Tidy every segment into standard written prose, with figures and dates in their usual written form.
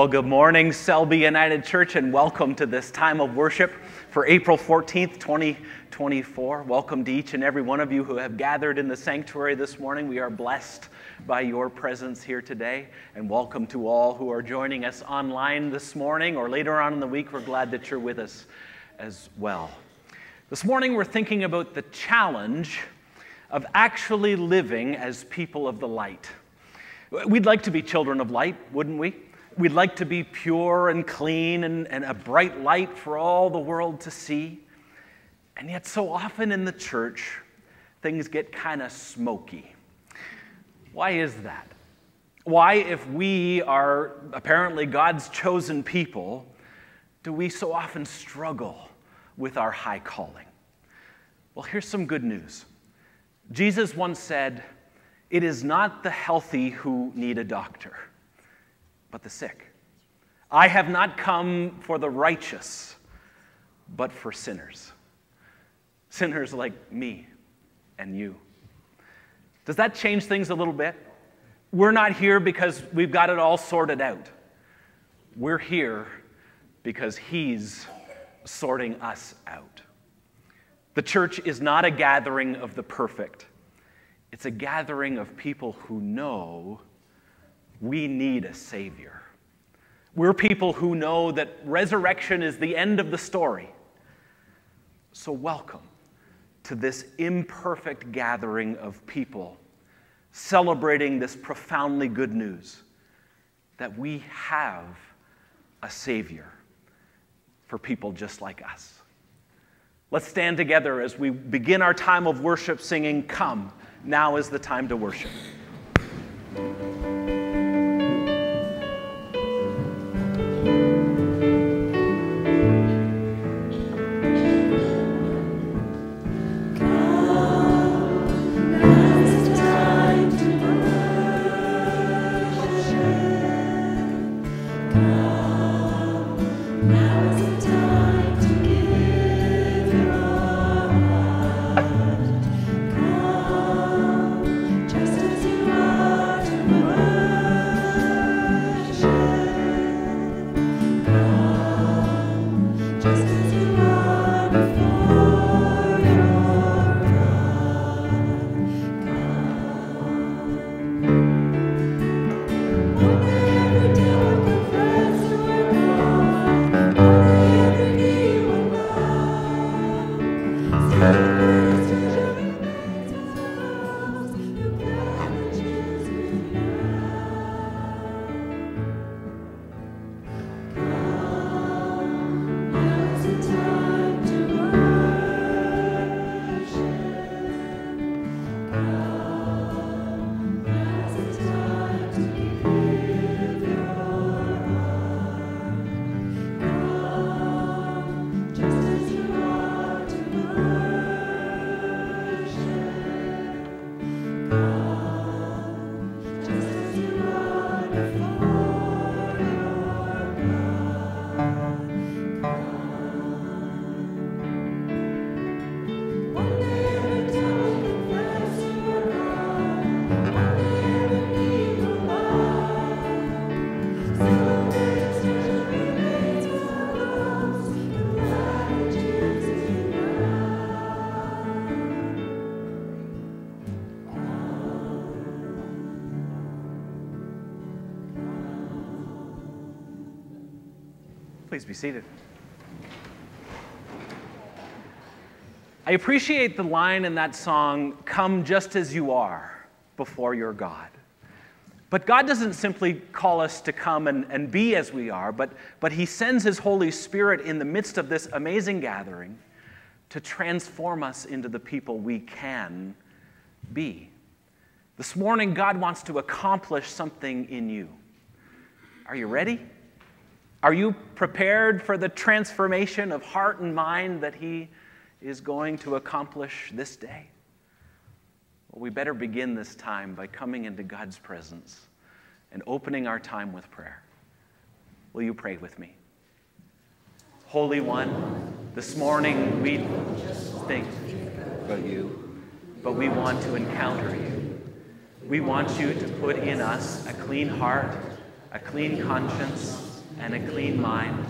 Well, good morning, Selby United Church, and welcome to this time of worship for April 14th, 2024. Welcome to each and every one of you who have gathered in the sanctuary this morning. We are blessed by your presence here today, and welcome to all who are joining us online this morning or later on in the week. We're glad that you're with us as well. This morning, we're thinking about the challenge of actually living as people of the light. We'd like to be children of light, wouldn't we? We'd like to be pure and clean and a bright light for all the world to see. And yet so often in the church, things get kind of smoky. Why is that? Why, if we are apparently God's chosen people, do we so often struggle with our high calling? Well, here's some good news. Jesus once said, "It is not the healthy who need a doctor, but the sick. I have not come for the righteous, but for sinners." Sinners like me and you. Does that change things a little bit? We're not here because we've got it all sorted out. We're here because He's sorting us out. The church is not a gathering of the perfect. It's a gathering of people who know we need a Savior. We're people who know that resurrection is the end of the story. So welcome to this imperfect gathering of people celebrating this profoundly good news that we have a Savior for people just like us. Let's stand together as we begin our time of worship singing, "Come, now is the time to worship." Please be seated. I appreciate the line in that song, "Come just as you are before your God." But God doesn't simply call us to come and be as we are, but He sends His Holy Spirit in the midst of this amazing gathering to transform us into the people we can be. This morning, God wants to accomplish something in you. Are you ready? Are you prepared for the transformation of heart and mind that He is going to accomplish this day? Well, we better begin this time by coming into God's presence and opening our time with prayer. Will you pray with me? Holy One, this morning we just think about You, but we want to encounter You. We want You to put in us a clean heart, a clean conscience, and a clean mind.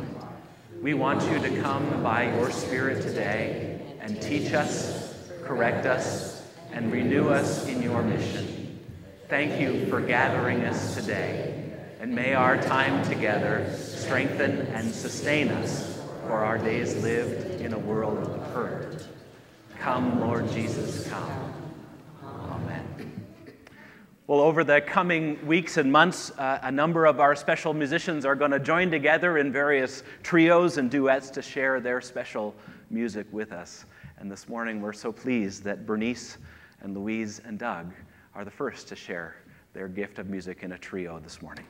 We want you to come by your Spirit today and teach us, correct us, and renew us in your mission. Thank you for gathering us today, and may our time together strengthen and sustain us, for our days lived in a world of hurt. Come, Lord Jesus, come. Amen. Well, over the coming weeks and months, a number of our special musicians are going to join together in various trios and duets to share their special music with us. And this morning, we're so pleased that Bernice and Louise and Doug are the first to share their gift of music in a trio this morning.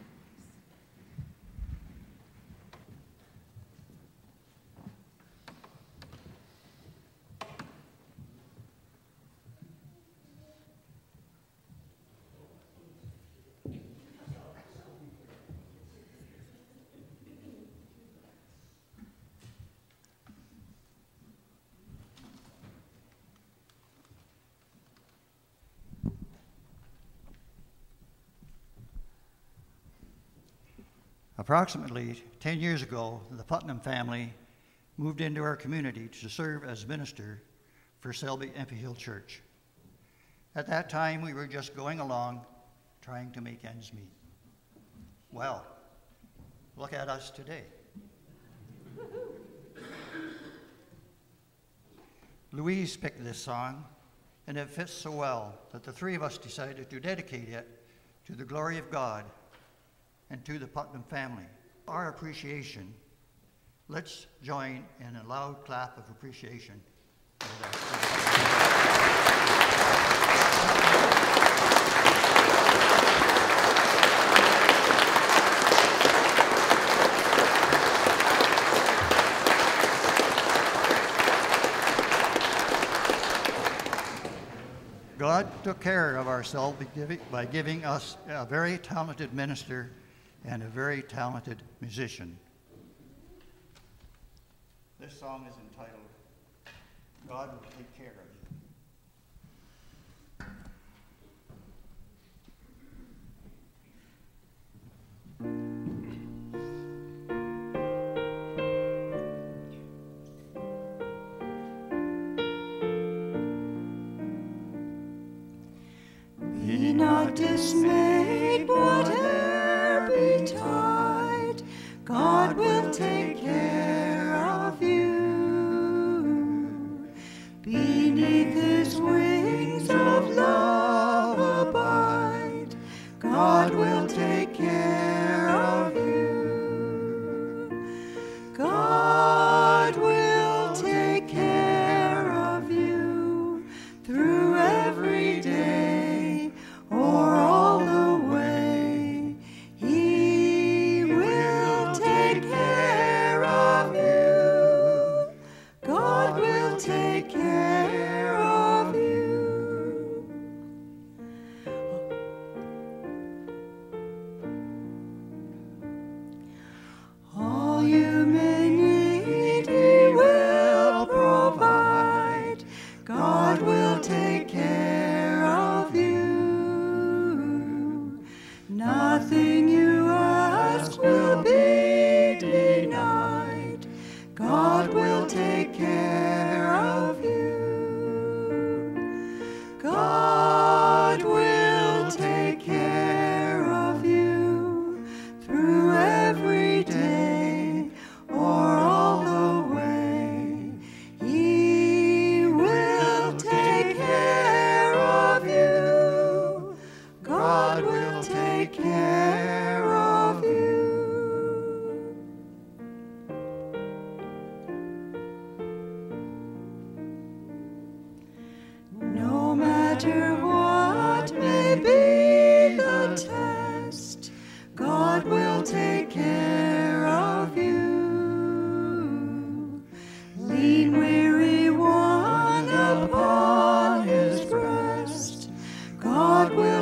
Approximately 10 years ago, the Putnam family moved into our community to serve as minister for Selby Emphy Hill Church. At that time, we were just going along, trying to make ends meet. Well, look at us today. Louise picked this song, and it fits so well that the three of us decided to dedicate it to the glory of God and to the Putnam family. Our appreciation. Let's join in a loud clap of appreciation. God took care of ourselves by giving us a very talented minister and a very talented musician. This song is entitled, God Will Take Care of You. Be not dismayed, whatever tide, God will take care of you. Beneath his wings of love abide, God will take care of you. God will take care of you through every day or all the way.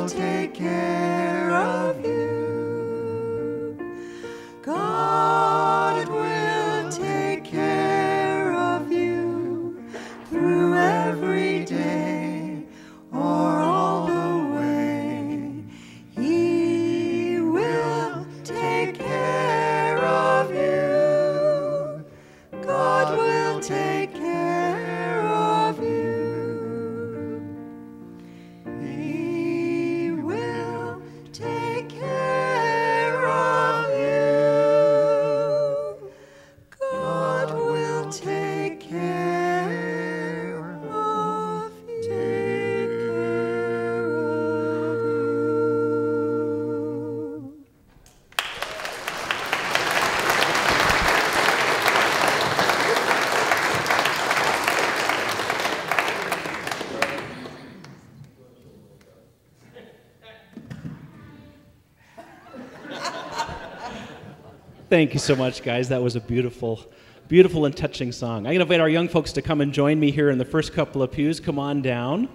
Take care of Thank you so much, guys. That was a beautiful, beautiful and touching song. I'm going to invite our young folks to come and join me here in the first couple of pews. Come on down.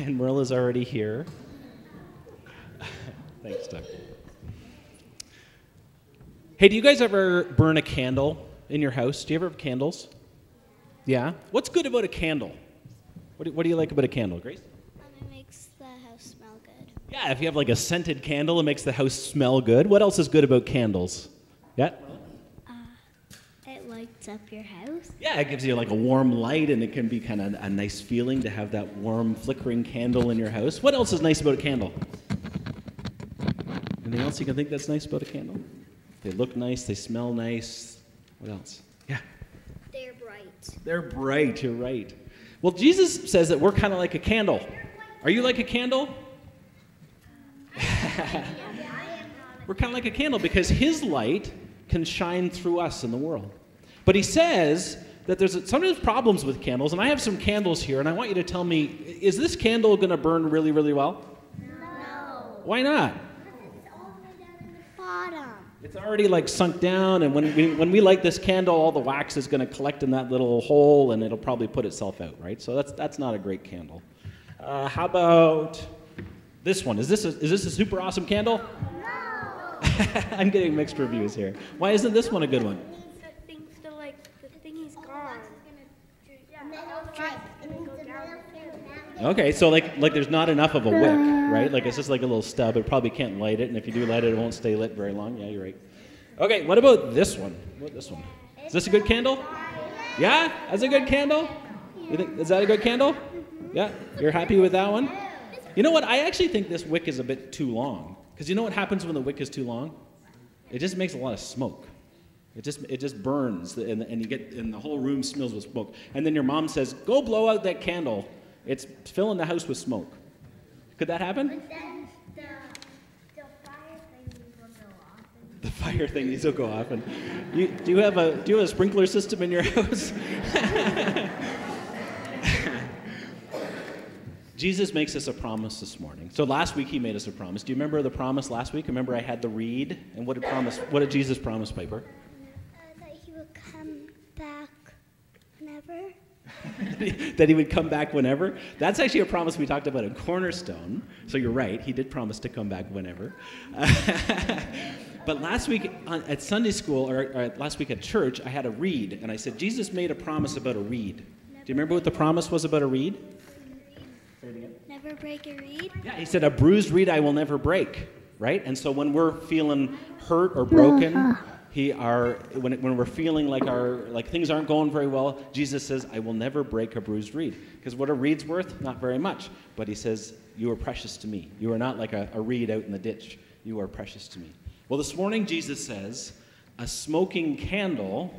And Marilla's already here. Thanks, Doug. Hey, do you guys ever burn a candle in your house? Do you ever have candles? Yeah? What's good about a candle? What do you like about a candle, Grace? It makes the house smell good. Yeah, if you have like a scented candle, it makes the house smell good. What else is good about candles? Yeah? It lights up your house. Yeah, it gives you like a warm light, and it can be kind of a nice feeling to have that warm, flickering candle in your house. What else is nice about a candle? Anything else you can think that's nice about a candle? They look nice, they smell nice. What else? Yeah. They're bright. They're bright, you're right. Well, Jesus says that we're kind of like a candle. Are you like a candle? We're kind of like a candle because his light can shine through us in the world. But he says that there's sometimes problems with candles, and I have some candles here, and I want you to tell me, is this candle going to burn really, really well? No. Why not? It's already like sunk down, and when we light this candle, all the wax is going to collect in that little hole, and it'll probably put itself out, right? So that's not a great candle. How about this one? Is this a super awesome candle? No. I'm getting mixed reviews here. Why isn't this one a good one? Okay, so like there's not enough of a wick, right? Like it's just like a little stub. It probably can't light it, and if you do light it, it won't stay lit very long. Yeah, you're right. Okay, what about this one? What about this one? Is this a good candle? Yeah, that's a good candle. You think, is that a good candle? Yeah, you're happy with that one? You know what? I actually think this wick is a bit too long, because you know what happens when the wick is too long? It just makes a lot of smoke. It just burns, and the whole room smells with smoke. And then your mom says, "Go blow out that candle. It's filling the house with smoke." Could that happen? But then the fire thing will go off. The fire thingies will go off. And do you have a sprinkler system in your house? Jesus makes us a promise this morning. So last week he made us a promise. Do you remember the promise last week? Remember I had the reed, and what did Jesus promise, Piper? That he would come back whenever. That he would come back whenever. That's actually a promise we talked about in Cornerstone. So you're right, he did promise to come back whenever. But last week at Sunday school, or last week at church, I had a reed, and I said, Jesus made a promise about a reed. Do you remember what the promise was about a reed? Say it again. Never break a reed? Yeah, he said, a bruised reed I will never break, right? And so when we're feeling hurt or broken, when we're feeling like things aren't going very well, Jesus says, "I will never break a bruised reed." Because what a reed's worth? Not very much. But he says, "You are precious to me. You are not like a reed out in the ditch. You are precious to me." Well, this morning Jesus says, "A smoking candle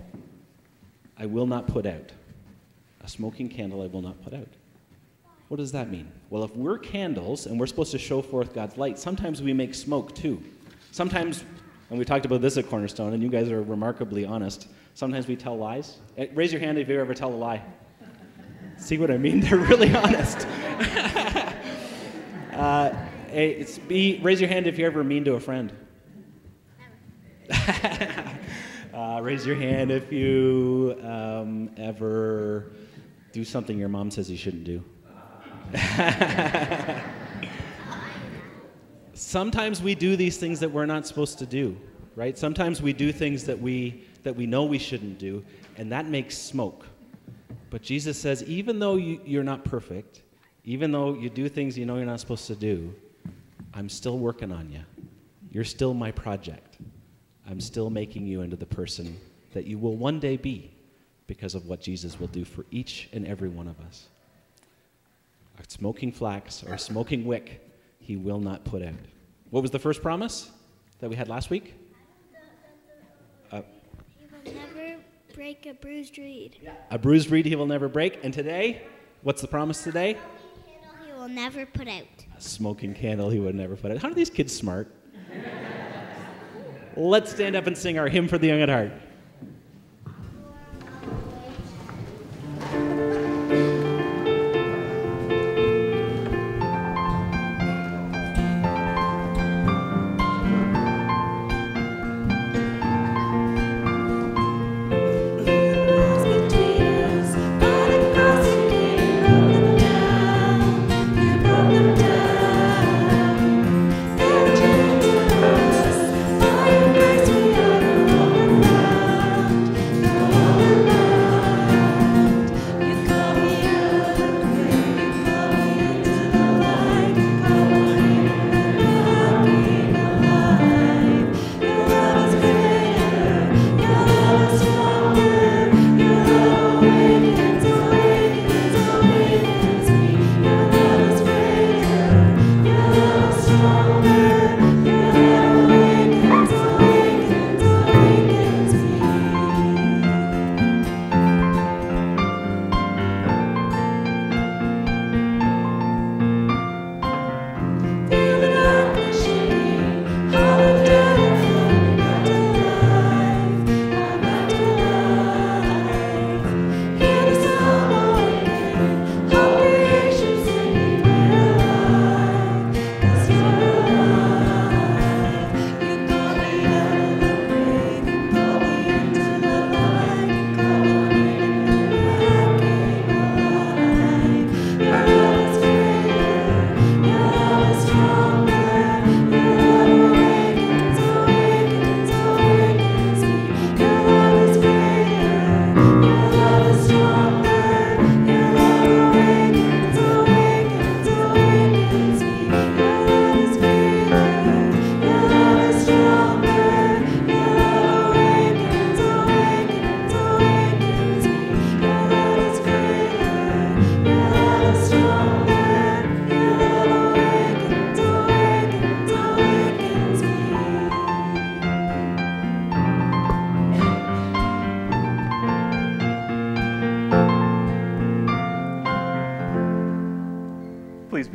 I will not put out. A smoking candle I will not put out." What does that mean? Well, if we're candles and we're supposed to show forth God's light, sometimes we make smoke too. Sometimes. And we talked about this at Cornerstone, and you guys are remarkably honest. Sometimes we tell lies. Raise your hand if you ever tell a lie. See what I mean? They're really honest. Raise your hand if you're ever mean to a friend. Raise your hand if you ever do something your mom says you shouldn't do. Sometimes we do these things that we're not supposed to do, right? Sometimes we do things that we know we shouldn't do, and that makes smoke. But Jesus says, even though you're not perfect, even though you do things you know you're not supposed to do, I'm still working on you. You're still my project. I'm still making you into the person that you will one day be because of what Jesus will do for each and every one of us. A smoking flax or a smoking wick he will not put out. What was the first promise that we had last week? He will never break a bruised reed. Yeah. A bruised reed he will never break. And today, what's the promise today? A smoking candle he will never put out. A smoking candle he will never put out. How are these kids smart? Let's stand up and sing our hymn for the young at heart.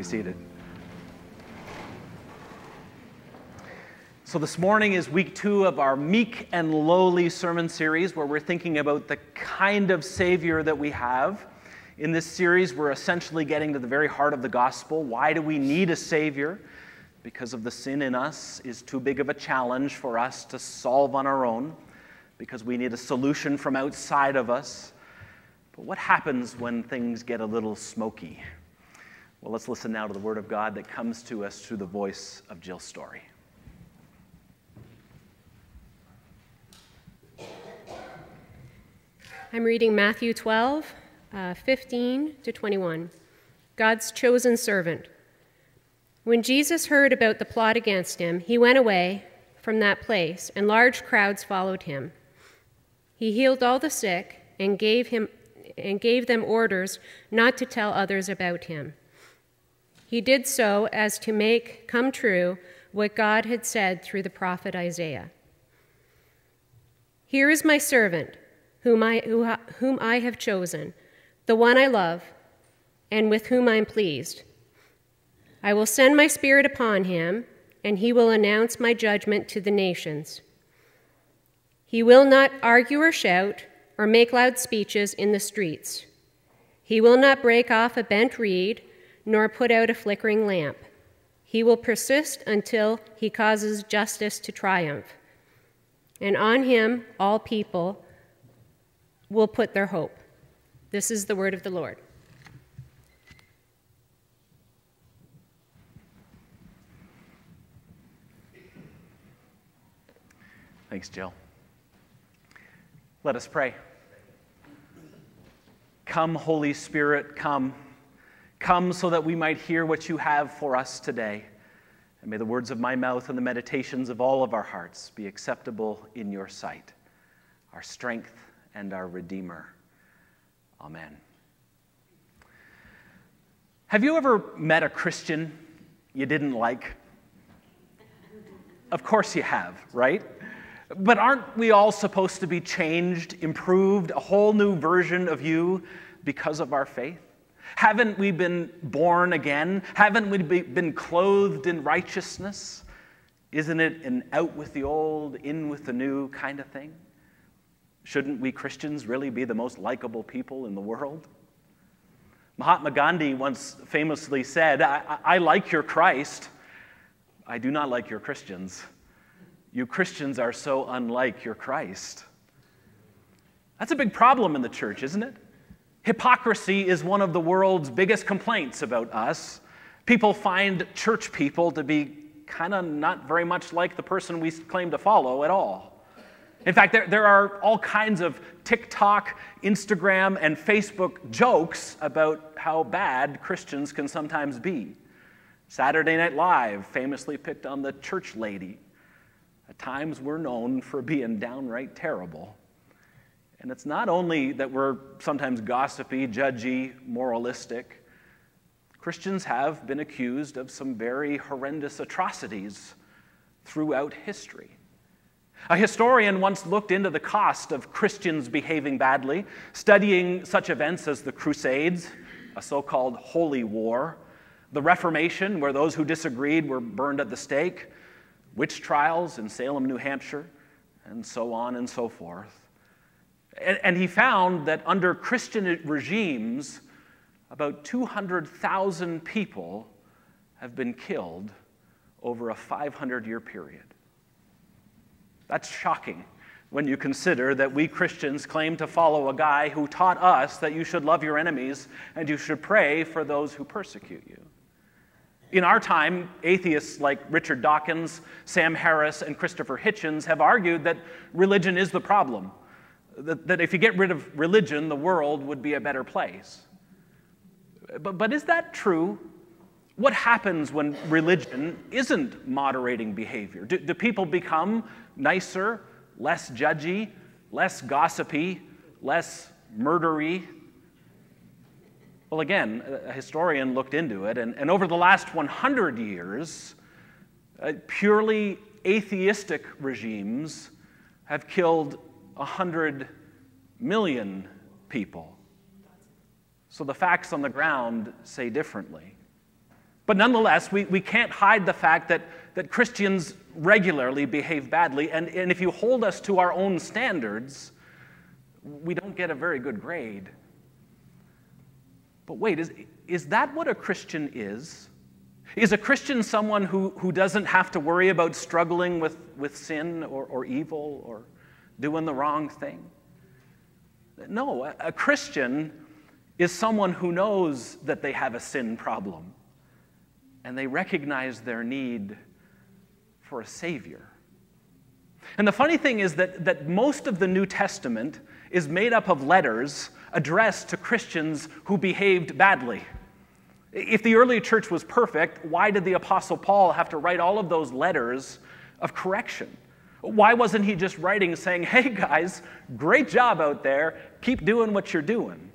seated. So this morning is week 2 of our Meek and Lowly sermon series, where we're thinking about the kind of Savior that we have. In this series, we're essentially getting to the very heart of the gospel. Why do we need a Savior? Because of the sin in us is too big of a challenge for us to solve on our own, because we need a solution from outside of us. But what happens when things get a little smoky? Well, let's listen now to the Word of God that comes to us through the voice of Jill Story. I'm reading Matthew 12, 15 to 21. God's chosen servant. When Jesus heard about the plot against him, he went away from that place, and large crowds followed him. He healed all the sick and gave them orders not to tell others about him. He did so as to make come true what God had said through the prophet Isaiah. Here is my servant, whom I have chosen, the one I love, and with whom I am pleased. I will send my Spirit upon him, and he will announce my judgment to the nations. He will not argue or shout or make loud speeches in the streets. He will not break off a bent reed nor put out a flickering lamp. He will persist until he causes justice to triumph, and on him all people will put their hope. This is the word of the Lord. Thanks, Jill. Let us pray. Come, Holy Spirit, come. Come so that we might hear what you have for us today. And may the words of my mouth and the meditations of all of our hearts be acceptable in your sight, our strength and our Redeemer. Amen. Have you ever met a Christian you didn't like? Of course you have, right? But aren't we all supposed to be changed, improved, a whole new version of you because of our faith? Haven't we been born again? Haven't we been clothed in righteousness? Isn't it an out with the old, in with the new kind of thing? Shouldn't we Christians really be the most likable people in the world? Mahatma Gandhi once famously said, I like your Christ, I do not like your Christians. You Christians are so unlike your Christ. That's a big problem in the church, isn't it? Hypocrisy is one of the world's biggest complaints about us. People find church people to be kind of not very much like the person we claim to follow at all. In fact, there are all kinds of TikTok, Instagram, and Facebook jokes about how bad Christians can sometimes be. Saturday Night Live famously picked on the church lady. At times, we're known for being downright terrible. And it's not only that we're sometimes gossipy, judgy, moralistic. Christians have been accused of some very horrendous atrocities throughout history. A historian once looked into the cost of Christians behaving badly, studying such events as the Crusades, a so-called holy war, the Reformation, where those who disagreed were burned at the stake, witch trials in Salem, New Hampshire, and so on and so forth. And he found that under Christian regimes, about 200,000 people have been killed over a 500-year period. That's shocking when you consider that we Christians claim to follow a guy who taught us that you should love your enemies and you should pray for those who persecute you. In our time, atheists like Richard Dawkins, Sam Harris, and Christopher Hitchens have argued that religion is the problem, that if you get rid of religion, the world would be a better place. But is that true? What happens when religion isn't moderating behavior? Do people become nicer, less judgy, less gossipy, less murdery? Well, again, a historian looked into it, and over the last 100 years, purely atheistic regimes have killed 100 million people. So the facts on the ground say differently. But nonetheless, we can't hide the fact that Christians regularly behave badly, and if you hold us to our own standards, we don't get a very good grade. But wait, is that what a Christian is? Is a Christian someone who doesn't have to worry about struggling with sin or evil or doing the wrong thing? No, a Christian is someone who knows that they have a sin problem and they recognize their need for a Savior. And the funny thing is that most of the New Testament is made up of letters addressed to Christians who behaved badly. If the early church was perfect, why did the Apostle Paul have to write all of those letters of correction? Why wasn't he just writing saying, hey guys, great job out there, keep doing what you're doing?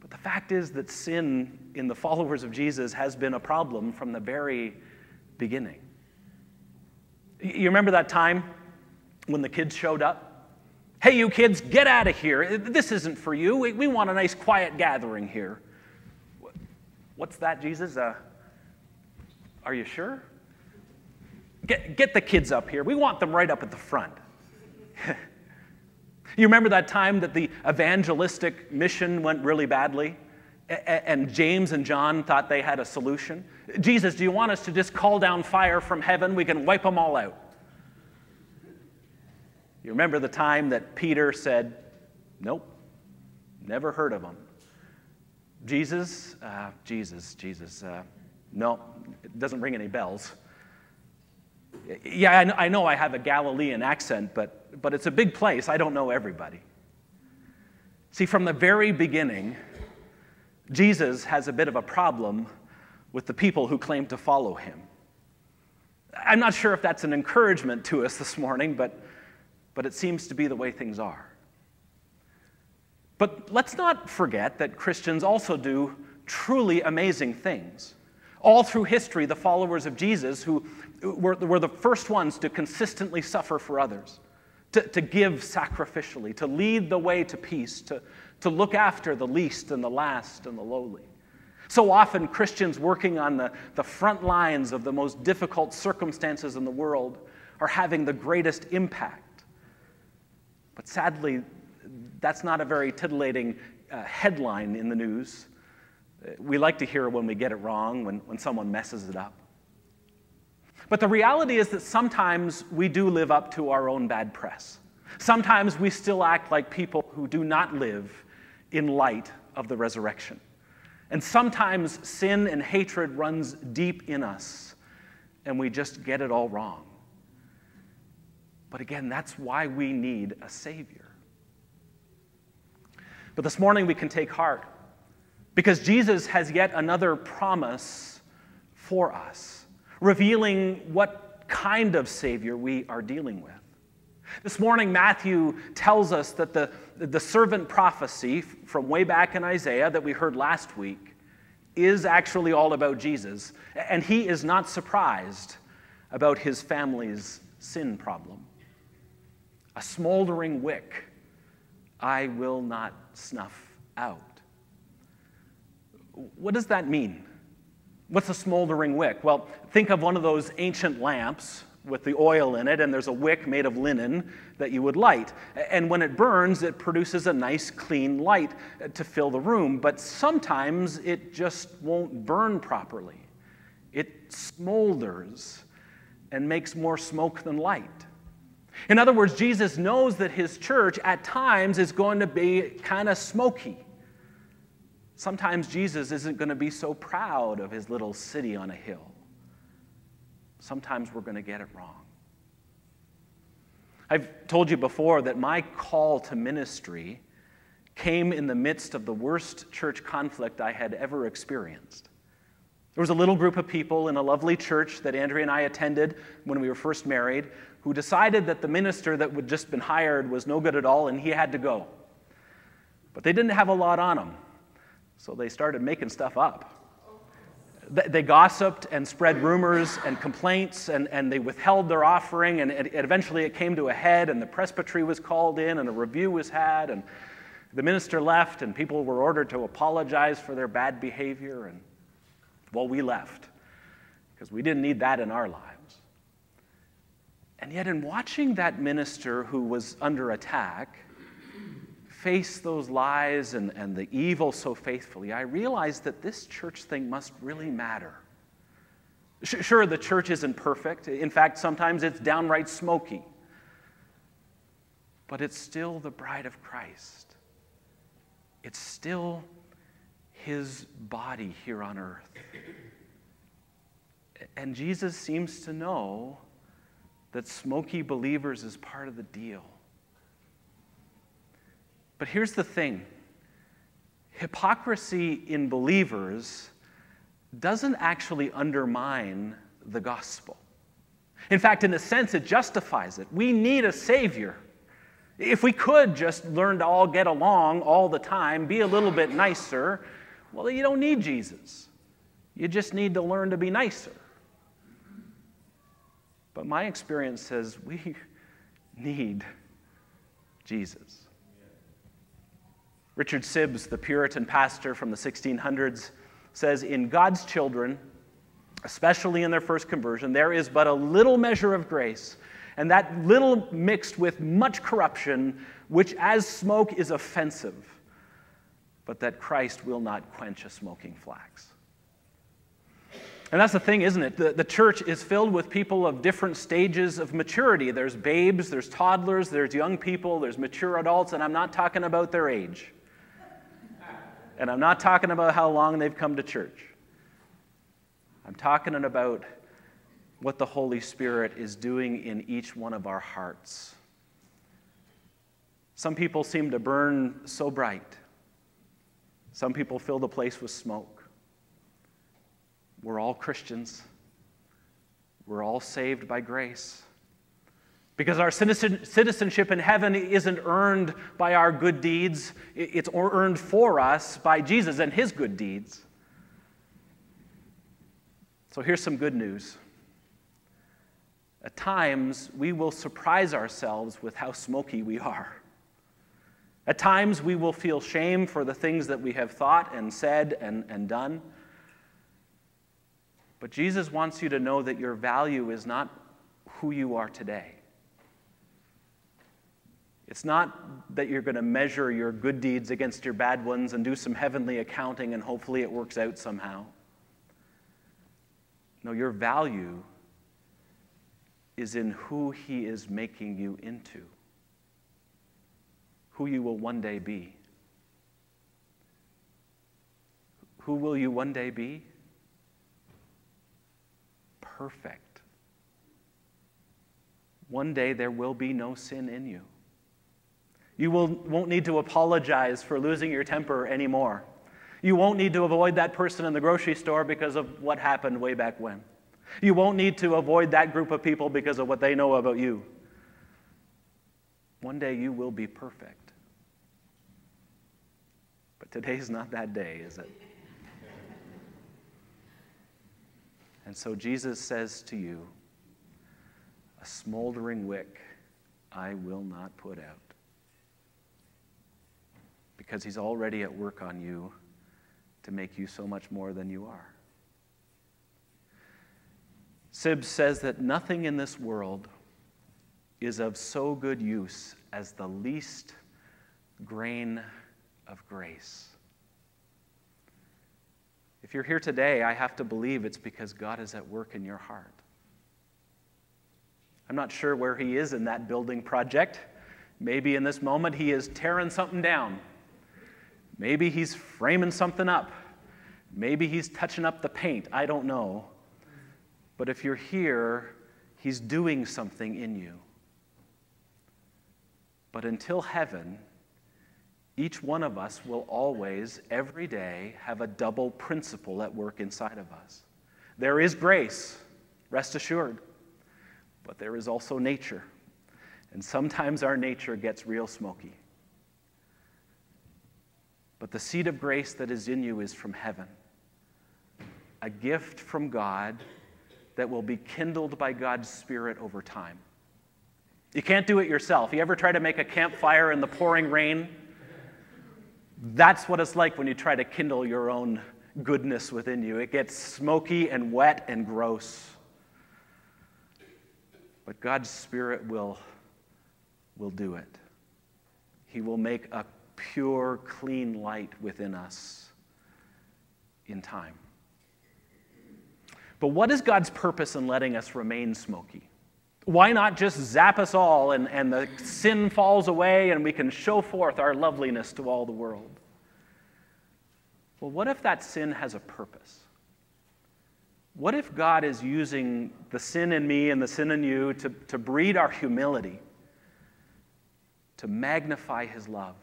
But the fact is that sin in the followers of Jesus has been a problem from the very beginning. You remember that time when the kids showed up? Hey, you kids, get out of here. This isn't for you. We want a nice quiet gathering here. What's that, Jesus? Are you sure? Get the kids up here. We want them right up at the front. You remember that time that the evangelistic mission went really badly? And James and John thought they had a solution. Jesus, do you want us to just call down fire from heaven? We can wipe them all out. You remember the time that Peter said, nope, never heard of him. Jesus, no, it doesn't ring any bells. Yeah, I know I have a Galilean accent, but it's a big place. I don't know everybody. See, from the very beginning, Jesus has a bit of a problem with the people who claim to follow him. I'm not sure if that's an encouragement to us this morning, but it seems to be the way things are. But let's not forget that Christians also do truly amazing things. All through history, the followers of Jesus who were the first ones to consistently suffer for others, to give sacrificially, to lead the way to peace, to look after the least and the last and the lowly. So often Christians working on the front lines of the most difficult circumstances in the world are having the greatest impact. But sadly, that's not a very titillating headline in the news. We like to hear when we get it wrong, when someone messes it up. But the reality is that sometimes we do live up to our own bad press. Sometimes we still act like people who do not live in light of the resurrection. And sometimes sin and hatred runs deep in us, and we just get it all wrong. But again, that's why we need a Savior. But this morning we can take heart because Jesus has yet another promise for us, revealing what kind of Savior we are dealing with. This morning, Matthew tells us that the servant prophecy from way back in Isaiah that we heard last week is actually all about Jesus, and he is not surprised about his family's sin problem. A smoldering wick I will not snuff out. What does that mean? What's a smoldering wick? Well, think of one of those ancient lamps with the oil in it, and there's a wick made of linen that you would light. And when it burns, it produces a nice clean light to fill the room, but sometimes it just won't burn properly. It smolders and makes more smoke than light. In other words, Jesus knows that his church at times is going to be kind of smoky. Sometimes Jesus isn't going to be so proud of his little city on a hill. Sometimes we're going to get it wrong. I've told you before that my call to ministry came in the midst of the worst church conflict I had ever experienced. There was a little group of people in a lovely church that Andrea and I attended when we were first married who decided that the minister that had just been hired was no good at all and he had to go. But they didn't have a lot on him, so they started making stuff up. They gossiped and spread rumors and complaints, and they withheld their offering, and eventually it came to a head, and the presbytery was called in, and a review was had, and the minister left, and people were ordered to apologize for their bad behavior, and Well, we left because we didn't need that in our lives. And yet in watching that minister who was under attack face those lies and the evil so faithfully, I realized that this church thing must really matter. Sure, the church isn't perfect. In fact, sometimes it's downright smoky. But it's still the bride of Christ. It's still his body here on earth. And Jesus seems to know that smoky believers is part of the deal. But here's the thing. Hypocrisy in believers doesn't actually undermine the gospel. In fact, in a sense, it justifies it. We need a Savior. If we could just learn to all get along all the time, be a little bit nicer, well, you don't need Jesus. You just need to learn to be nicer. But my experience says we need Jesus. Richard Sibbes, the Puritan pastor from the 1600s, says, in God's children, especially in their first conversion, there is but a little measure of grace, and that little mixed with much corruption, which as smoke is offensive, but that Christ will not quench a smoking flax. And that's the thing, isn't it? The church is filled with people of different stages of maturity. There's babes, there's toddlers, there's young people, there's mature adults, and I'm not talking about their age. And I'm not talking about how long they've come to church. I'm talking about what the Holy Spirit is doing in each one of our hearts. Some people seem to burn so bright. Some people fill the place with smoke. We're all Christians. We're all saved by grace. Because our citizenship in heaven isn't earned by our good deeds. It's earned for us by Jesus and his good deeds. So here's some good news. At times, we will surprise ourselves with how smoky we are. At times, we will feel shame for the things that we have thought and said and done. But Jesus wants you to know that your value is not who you are today. It's not that you're going to measure your good deeds against your bad ones and do some heavenly accounting and hopefully it works out somehow. No, your value is in who he is making you into, who you will one day be. Who will you one day be? Perfect. One day there will be no sin in you. You won't need to apologize for losing your temper anymore. You won't need to avoid that person in the grocery store because of what happened way back when. You won't need to avoid that group of people because of what they know about you. One day you will be perfect. But today's not that day, is it? And so Jesus says to you, a smoldering wick I will not put out. Because he's already at work on you to make you so much more than you are. Sibbes says that nothing in this world is of so good use as the least grain of grace. If you're here today, I have to believe it's because God is at work in your heart. I'm not sure where he is in that building project. Maybe in this moment he is tearing something down. Maybe he's framing something up. Maybe he's touching up the paint. I don't know. But if you're here, he's doing something in you. But until heaven, each one of us will always, every day, have a double principle at work inside of us. There is grace, rest assured. But there is also nature. And sometimes our nature gets real smoky. But the seed of grace that is in you is from heaven, a gift from God that will be kindled by God's Spirit over time. You can't do it yourself. You ever try to make a campfire in the pouring rain? That's what it's like when you try to kindle your own goodness within you. It gets smoky and wet and gross. But God's Spirit will do it. He will make a pure, clean light within us in time. But what is God's purpose in letting us remain smoky? Why not just zap us all and the sin falls away and we can show forth our loveliness to all the world? Well, what if that sin has a purpose? What if God is using the sin in me and the sin in you to breed our humility, to magnify his love,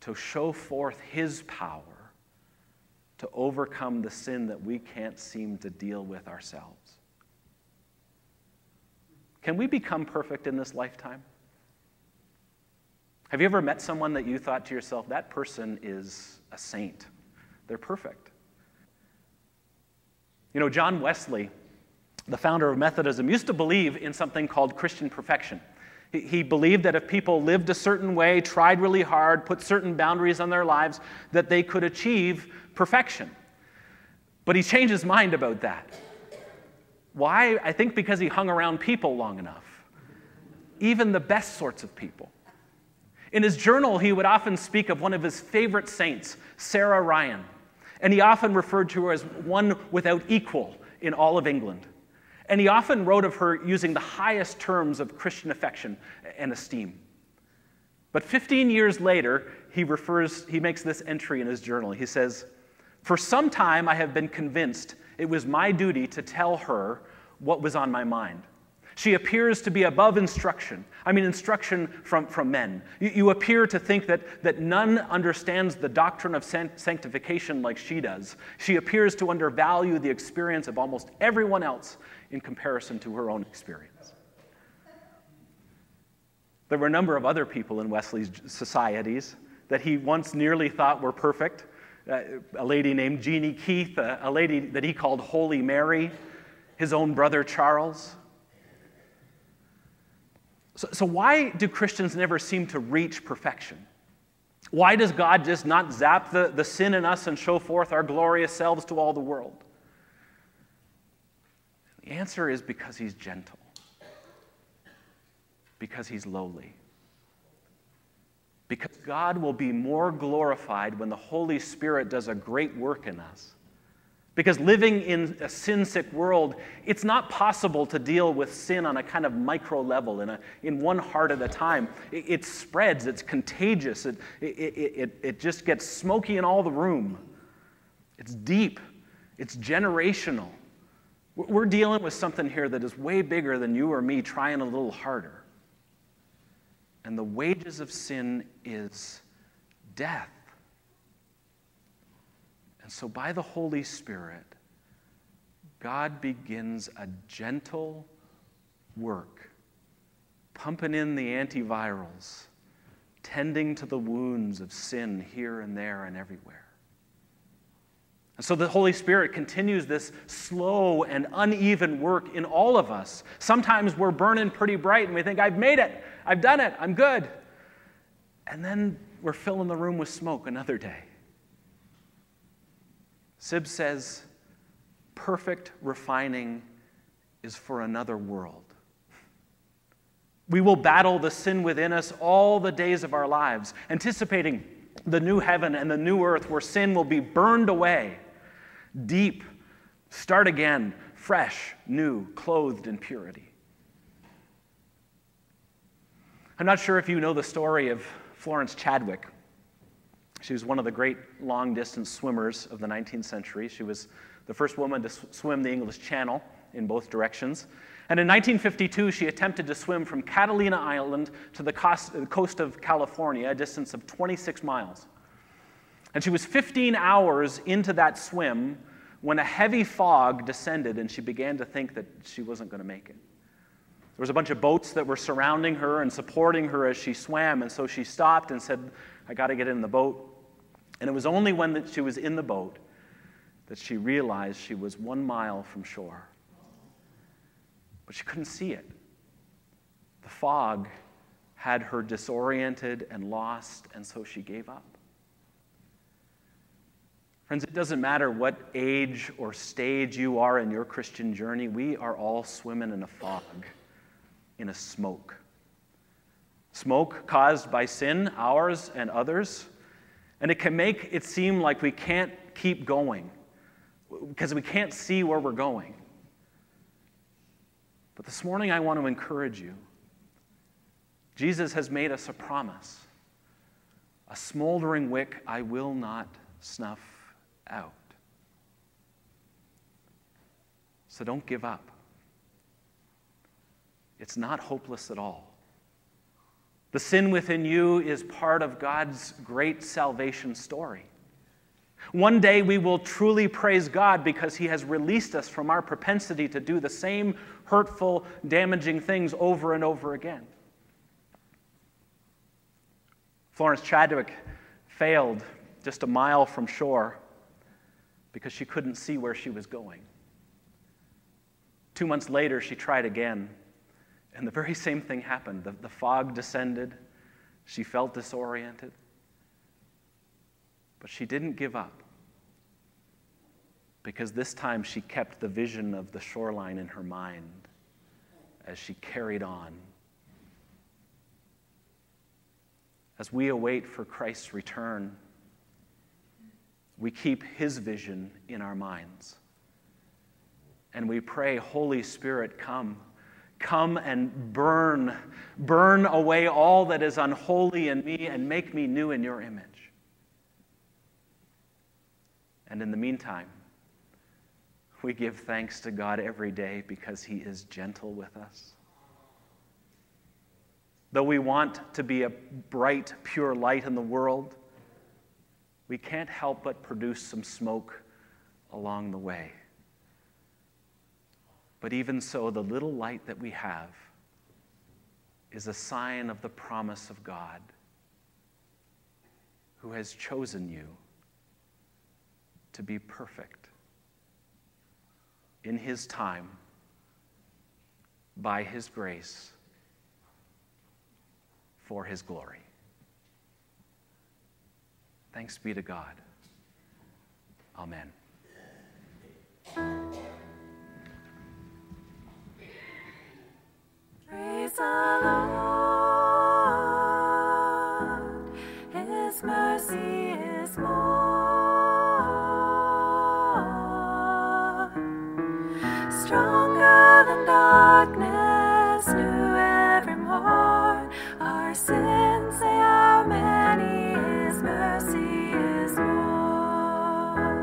to show forth his power, to overcome the sin that we can't seem to deal with ourselves? Can we become perfect in this lifetime? Have you ever met someone that you thought to yourself, that person is a saint? They're perfect. You know, John Wesley, the founder of Methodism, used to believe in something called Christian perfection. He believed that if people lived a certain way, tried really hard, put certain boundaries on their lives, that they could achieve perfection. But he changed his mind about that. Why? I think because he hung around people long enough, even the best sorts of people. In his journal, he would often speak of one of his favorite saints, Sarah Ryan, and he often referred to her as one without equal in all of England. And he often wrote of her using the highest terms of Christian affection and esteem. But 15 years later, he makes this entry in his journal. He says, "For some time I have been convinced it was my duty to tell her what was on my mind. She appears to be above instruction. I mean, instruction from men. You appear to think that none understands the doctrine of sanctification like she does. She appears to undervalue the experience of almost everyone else in comparison to her own experience." There were a number of other people in Wesley's societies that he once nearly thought were perfect. A lady named Jeannie Keith, a lady that he called Holy Mary, his own brother Charles. So why do Christians never seem to reach perfection? Why does God just not zap the sin in us and show forth our glorious selves to all the world? The answer is because he's gentle, because he's lowly, because God will be more glorified when the Holy Spirit does a great work in us. Because living in a sin-sick world, it's not possible to deal with sin on a kind of micro level, in one heart at a time. It spreads, it's contagious, it just gets smoky in all the room. It's deep, it's generational. We're dealing with something here that is way bigger than you or me trying a little harder. And the wages of sin is death. And so by the Holy Spirit, God begins a gentle work, pumping in the antivirals, tending to the wounds of sin here and there and everywhere. And so the Holy Spirit continues this slow and uneven work in all of us. Sometimes we're burning pretty bright and we think, I've made it, I've done it, I'm good. And then we're filling the room with smoke another day. Sibbes says, perfect refining is for another world. We will battle the sin within us all the days of our lives, anticipating the new heaven and the new earth where sin will be burned away, deep, start again, fresh, new, clothed in purity. I'm not sure if you know the story of Florence Chadwick. She was one of the great long-distance swimmers of the 19th century. She was the first woman to swim the English Channel in both directions. And in 1952, she attempted to swim from Catalina Island to the coast of California, a distance of 26 miles. And she was 15 hours into that swim when a heavy fog descended and she began to think that she wasn't going to make it. There was a bunch of boats that were surrounding her and supporting her as she swam, and so she stopped and said, I got to get in the boat. And it was only when she was in the boat that she realized she was 1 mile from shore. But she couldn't see it. The fog had her disoriented and lost, and so she gave up. Friends, it doesn't matter what age or stage you are in your Christian journey, we are all swimming in a fog, in a smoke. Smoke caused by sin, ours and others, and it can make it seem like we can't keep going because we can't see where we're going. But this morning I want to encourage you. Jesus has made us a promise. A smoldering wick I will not snuff out. So don't give up. It's not hopeless at all. The sin within you is part of God's great salvation story. One day we will truly praise God because He has released us from our propensity to do the same hurtful, damaging things over and over again. Florence Chadwick failed just a mile from shore because she couldn't see where she was going. 2 months later, she tried again, and the very same thing happened. The fog descended. She felt disoriented. But she didn't give up, because this time she kept the vision of the shoreline in her mind as she carried on. As we await for Christ's return, we keep His vision in our minds. And we pray, Holy Spirit, come. Come and burn. Burn away all that is unholy in me and make me new in your image. And in the meantime, we give thanks to God every day because He is gentle with us. Though we want to be a bright, pure light in the world, we can't help but produce some smoke along the way. But even so, the little light that we have is a sign of the promise of God, who has chosen you to be perfect in His time, by His grace, for His glory. Thanks be to God. Amen. Praise the Lord, His mercy is more, stronger than darkness, new every morn. Our sins, they are many, His mercy is more.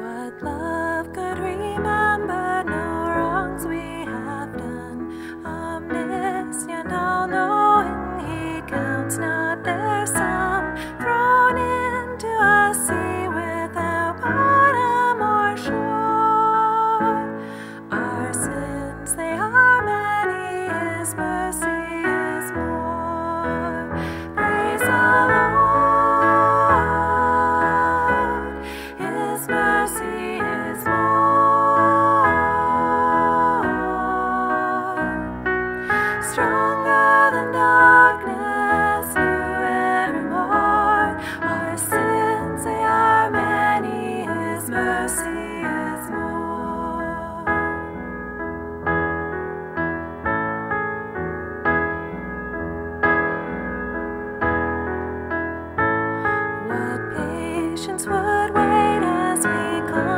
What love could remember, no wrongs we have done, omniscient, all-knowing, He counts not their sum, thrown into a sea without bottom or shore. Our sins, they are many, His mercy is more. Praise the Lord, His mercy is more, stronger than darkness, new every morn. Our sins, they are many, His mercy is more. What patience would wait as we call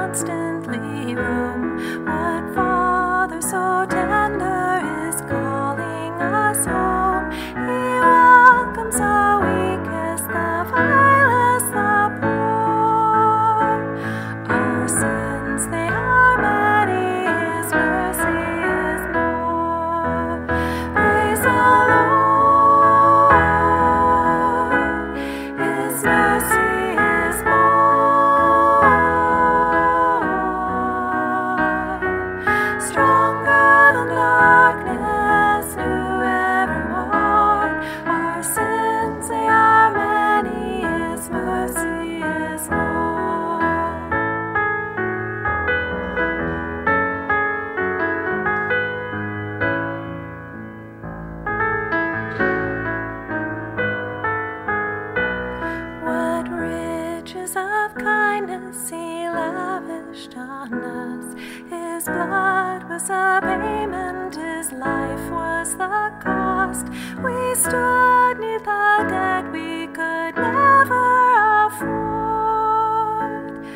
mercy lavished on us. His blood was a payment, His life was the cost. We stood near the debt we could never afford.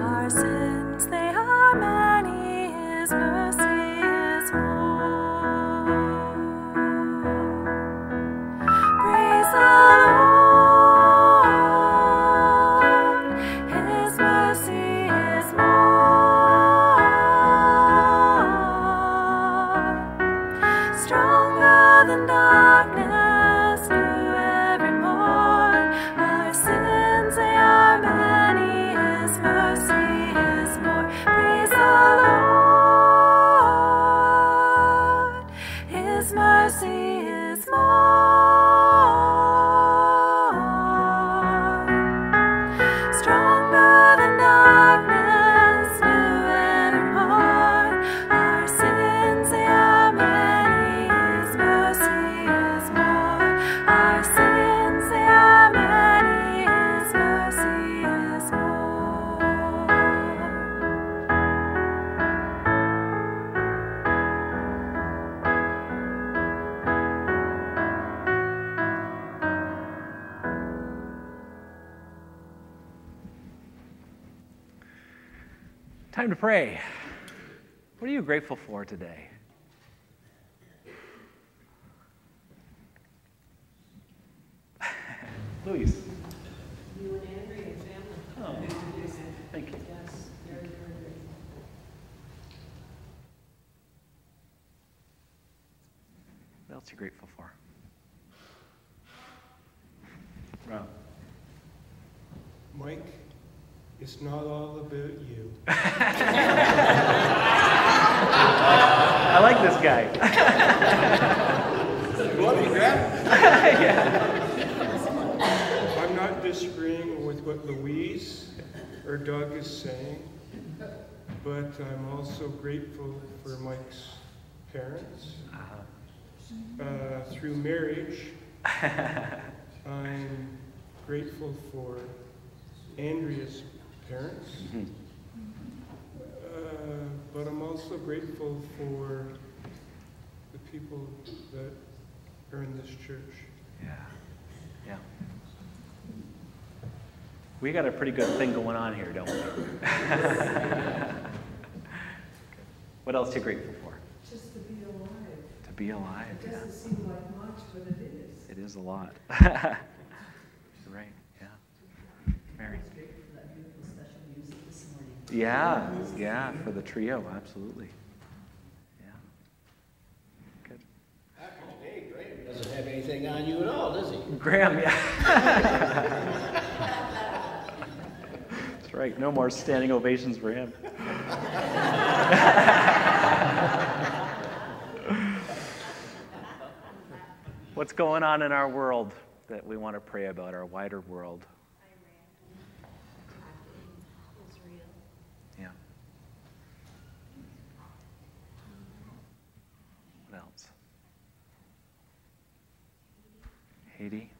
Our sins, they are many, His mercy is more. Praise the Lord. Time to pray. What are you grateful for today? Luis. You and Andrea and family. Oh, thank you. Yes, very, very grateful. What else are you grateful for? Rob. Mike. It's not all about you. I like this guy. Yeah. I'm not disagreeing with what Louise or Doug is saying, but I'm also grateful for Mike's parents. Through marriage, I'm grateful for Andrea's parents, but I'm also grateful for the people that are in this church. Yeah. We got a pretty good thing going on here, don't we? What else are you grateful for? Just to be alive. To be alive. It doesn't seem like much, but it is. It is a lot. Right. Yeah. Mary. Yeah, for the trio, absolutely. Yeah. Good. Hey, Graham doesn't have anything on you at all, does he? Graham, yeah. That's right, no more standing ovations for him. What's going on in our world that we want to pray about, our wider world? Haiti.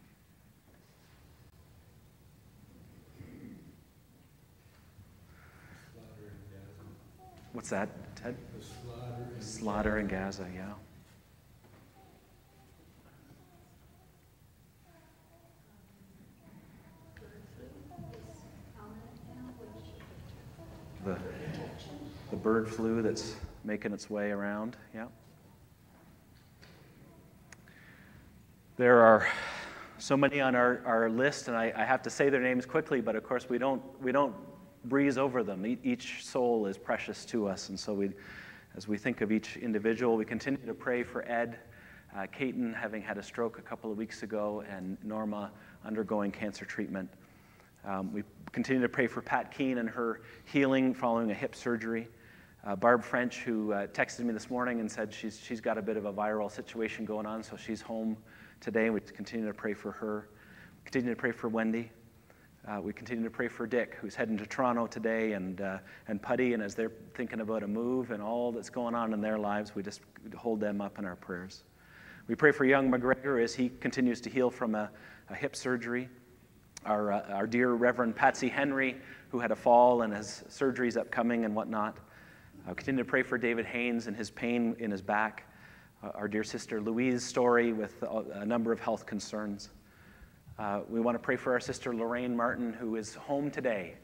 What's that, Ted? The slaughter in Gaza, yeah. The bird flu that's making its way around, yeah. There are so many on our list, and I have to say their names quickly, but of course we don't breeze over them. Each soul is precious to us, and so as we think of each individual, we continue to pray for Ed Caton, having had a stroke a couple of weeks ago, and Norma undergoing cancer treatment. We continue to pray for Pat Keene and her healing following a hip surgery. Barb French, who texted me this morning and said she's got a bit of a viral situation going on, so she's home today. We continue to pray for her. We continue to pray for Wendy. We continue to pray for Dick, who's heading to Toronto today, and Putty, and as they're thinking about a move and all that's going on in their lives, we just hold them up in our prayers. We pray for young McGregor as he continues to heal from a hip surgery. our dear Reverend Patsy Henry, who had a fall and has surgeries upcoming and whatnot. Continue to pray for David Haynes and his pain in his back. Our dear sister Louise's story with a number of health concerns. We want to pray for our sister Lorraine Martin, who is home today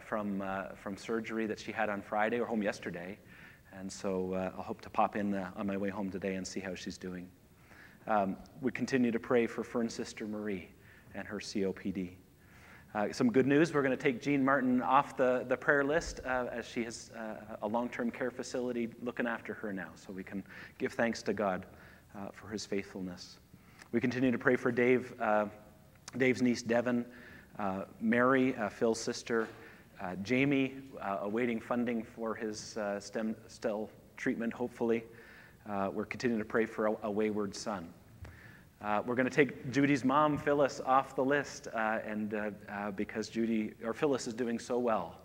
from surgery that she had on Friday, or home yesterday. And so I'll hope to pop in on my way home today and see how she's doing. We continue to pray for Fern's sister Marie and her COPD. Some good news, we're going to take Jean Martin off the prayer list as she has a long-term care facility looking after her now. So we can give thanks to God for his faithfulness. We continue to pray for Dave, Dave's niece Devon, Mary, Phil's sister, Jamie, awaiting funding for his stem cell treatment, hopefully. We're continuing to pray for a wayward son. We're going to take Judy's mom, Phyllis, off the list, because Phyllis is doing so well,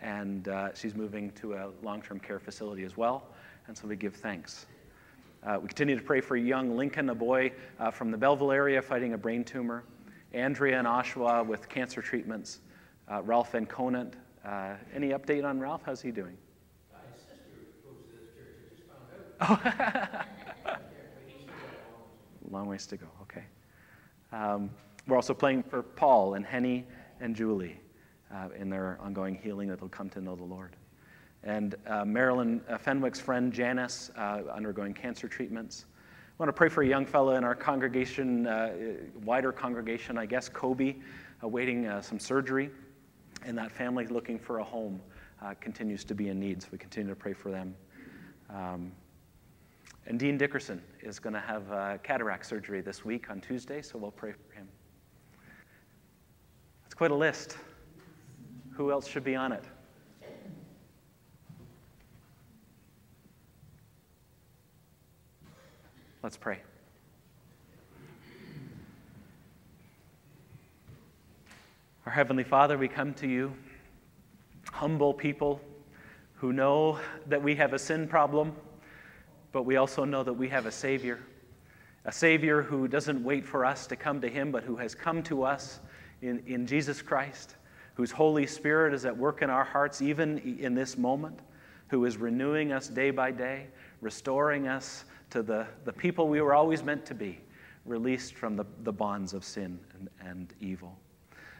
and she's moving to a long-term care facility as well, and so we give thanks. We continue to pray for young Lincoln, a boy from the Belleville area fighting a brain tumor, Andrea in Oshawa with cancer treatments, Ralph Van Conant. Any update on Ralph? How's he doing? His sister goes to this church. I just found out. Long ways to go, okay. We're also praying for Paul and Henny and Julie in their ongoing healing that they'll come to know the Lord. And Marilyn Fenwick's friend Janice undergoing cancer treatments. I want to pray for a young fellow in our congregation, wider congregation, I guess, Kobe, awaiting some surgery. And that family looking for a home continues to be in need, so we continue to pray for them. And Dean Dickerson is going to have cataract surgery this week on Tuesday, so we'll pray for him. That's quite a list. Who else should be on it? Let's pray. Our Heavenly Father, we come to you, humble people who know that we have a sin problem, but we also know that we have a Savior who doesn't wait for us to come to him, but who has come to us in Jesus Christ, whose Holy Spirit is at work in our hearts even in this moment, who is renewing us day by day, restoring us to the people we were always meant to be, released from the bonds of sin and evil.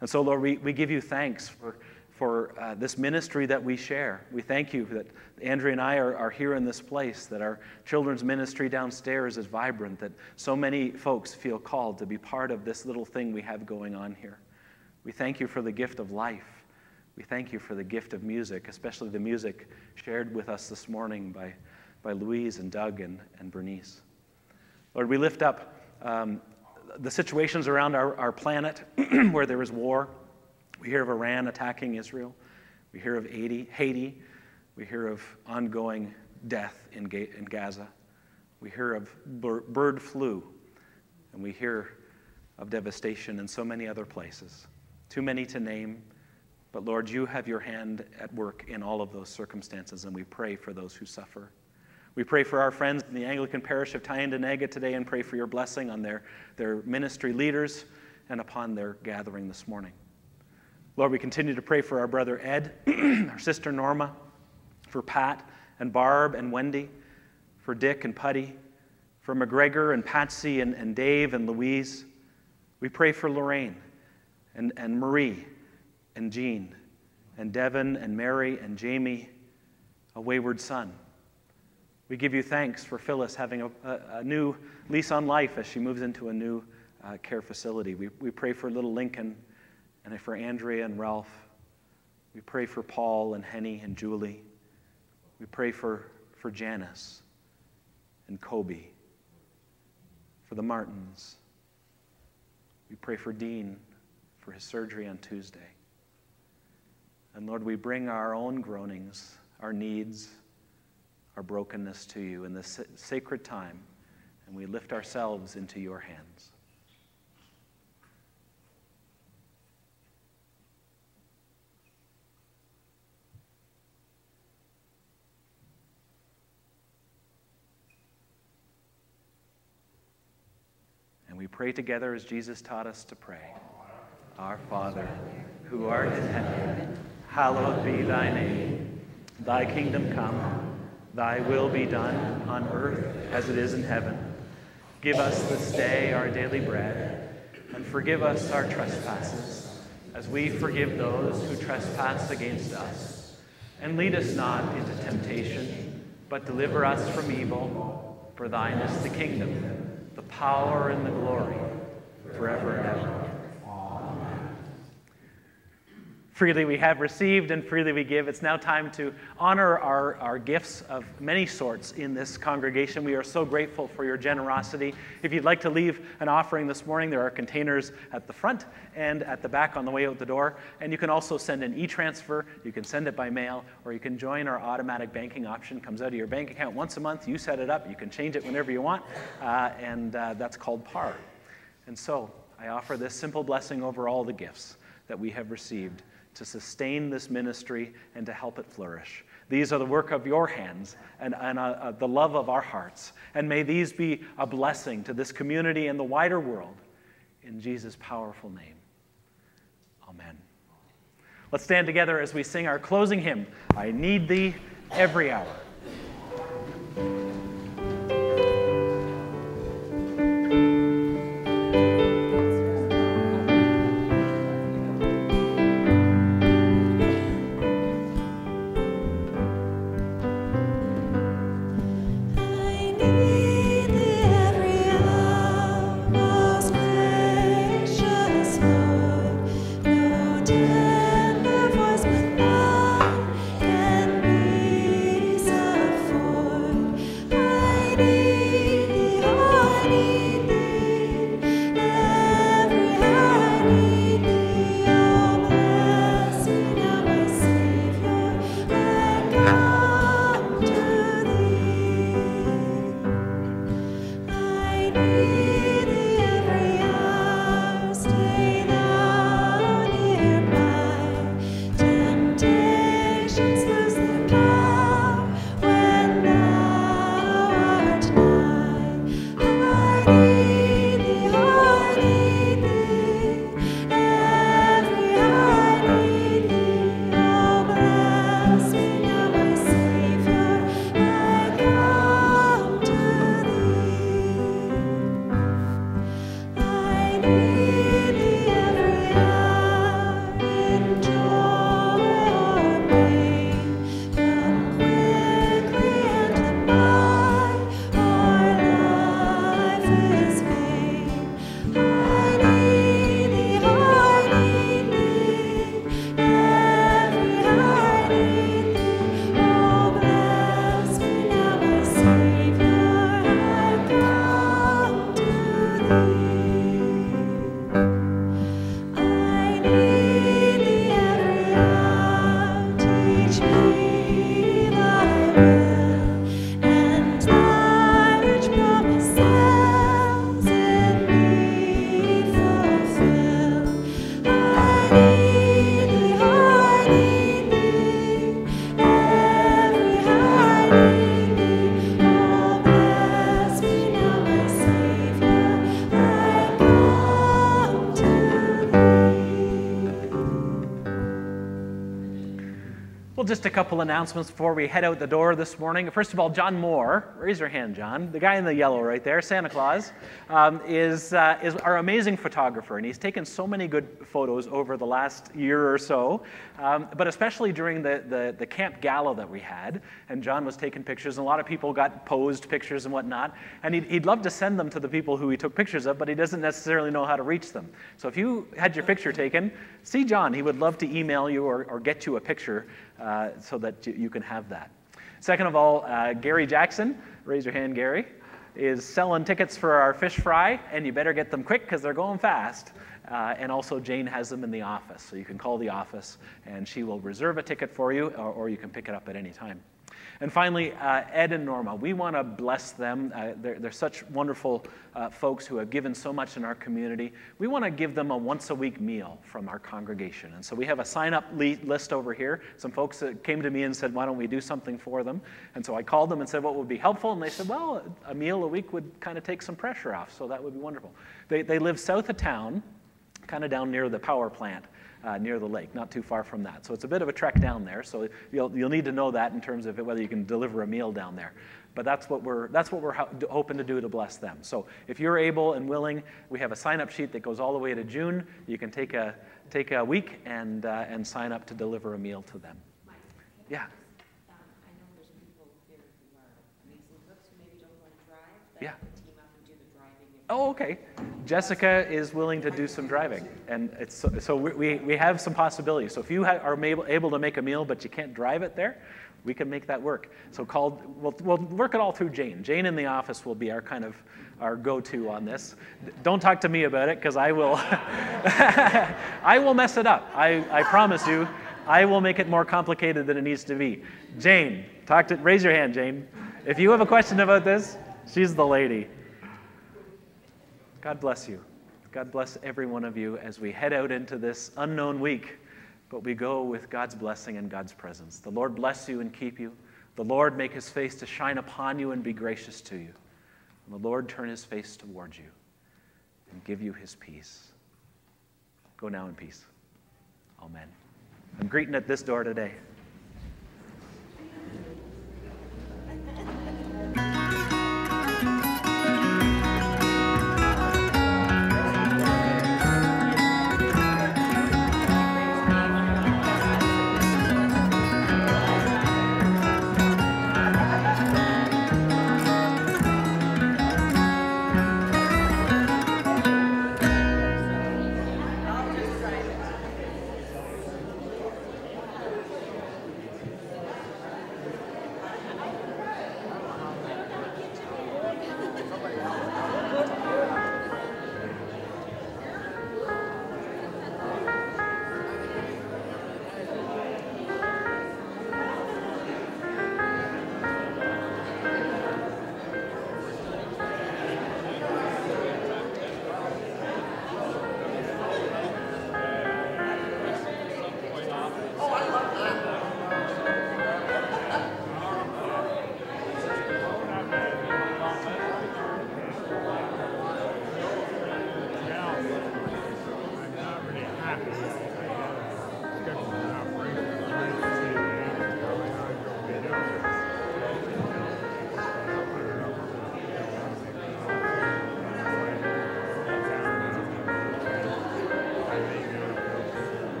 And so, Lord, we give you thanks for this ministry that we share. We thank you that Andrea and I are here in this place, that our children's ministry downstairs is vibrant, that so many folks feel called to be part of this little thing we have going on here. We thank you for the gift of life. We thank you for the gift of music, especially the music shared with us this morning by Louise and Doug and Bernice. Lord, we lift up the situations around our planet where there is war. We hear of Iran attacking Israel. We hear of Haiti. We hear of ongoing death in Gaza. We hear of bird flu. And we hear of devastation in so many other places. Too many to name. But Lord, you have your hand at work in all of those circumstances, and we pray for those who suffer. We pray for our friends in the Anglican parish of Tyendinaga today and pray for your blessing on their ministry leaders and upon their gathering this morning. Lord, we continue to pray for our brother Ed, our sister Norma, for Pat and Barb and Wendy, for Dick and Putty, for McGregor and Patsy and Dave and Louise. We pray for Lorraine and Marie and Jean and Devin and Mary and Jamie, a wayward son. We give you thanks for Phyllis having a new lease on life as she moves into a new care facility. We pray for little Lincoln, and for Andrea and Ralph. We pray for Paul and Henny and Julie. We pray for Janice and Kobe, for the Martins. We pray for Dean for his surgery on Tuesday. And Lord, we bring our own groanings, our needs, our brokenness to you in this sacred time, and we lift ourselves into your hands. We pray together as Jesus taught us to pray. Our Father, who art in heaven, hallowed be thy name. Thy kingdom come, thy will be done on earth as it is in heaven. Give us this day our daily bread, and forgive us our trespasses, as we forgive those who trespass against us. And lead us not into temptation, but deliver us from evil. For thine is the kingdom, the power, and the glory, forever and ever. Amen. Freely we have received and freely we give. It's now time to honor our gifts of many sorts in this congregation. We are so grateful for your generosity. If you'd like to leave an offering this morning, there are containers at the front and at the back on the way out the door. And you can also send an e-transfer. You can send it by mail, or you can join our automatic banking option. It comes out of your bank account once a month. You set it up. You can change it whenever you want, and that's called PAR. And so I offer this simple blessing over all the gifts that we have received to sustain this ministry and to help it flourish. These are the work of your hands and the love of our hearts. And may these be a blessing to this community and the wider world. In Jesus' powerful name, amen. Let's stand together as we sing our closing hymn, I Need Thee Every Hour. Just a couple announcements before we head out the door this morning. First of all, John Moore, raise your hand, John, the guy in the yellow right there, Santa Claus, is our amazing photographer, and he's taken so many good photos over the last year or so, but especially during the camp gala that we had, and John was taking pictures, and a lot of people got posed pictures and whatnot, and he'd love to send them to the people who he took pictures of, but he doesn't necessarily know how to reach them. So if you had your picture taken, see John. He would love to email you or get you a picture so that you can have that. Second of all, Gary Jackson, raise your hand, Gary, is selling tickets for our fish fry, and you better get them quick because they're going fast. And also Jane has them in the office, so you can call the office and she will reserve a ticket for you, or you can pick it up at any time. And finally, Ed and Norma, we want to bless them. They're such wonderful folks who have given so much in our community. We want to give them a once-a-week meal from our congregation. And so we have a sign-up list over here. Some folks came to me and said, why don't we do something for them? And so I called them and said, what would be helpful? And they said, well, a meal a week would kind of take some pressure off, so that would be wonderful. They live south of town. kind of down near the power plant, near the lake, not too far from that. So it's a bit of a trek down there. So you'll need to know that in terms of whether you can deliver a meal down there. But that's what we're hoping to do to bless them. So if you're able and willing, we have a sign-up sheet that goes all the way to June. You can take a week and sign up to deliver a meal to them. Yeah. I know there's people here who are amazing cooks who maybe don't want to drive. Yeah. Team up and do the driving. Oh, okay. Jessica is willing to do some driving, and it's so we have some possibilities. So if you are able to make a meal but you can't drive it there, we can make that work. So we'll work it all through Jane. Jane in the office will be our kind of our go-to on this. Don't talk to me about it because I will I will mess it up. I promise you. I will make it more complicated than it needs to be. Jane, raise your hand, Jane. If you have a question about this, she's the lady. God bless you. God bless every one of you as we head out into this unknown week, but we go with God's blessing and God's presence. The Lord bless you and keep you. The Lord make his face to shine upon you and be gracious to you. And the Lord turn his face towards you and give you his peace. Go now in peace. Amen. I'm greeting at this door today.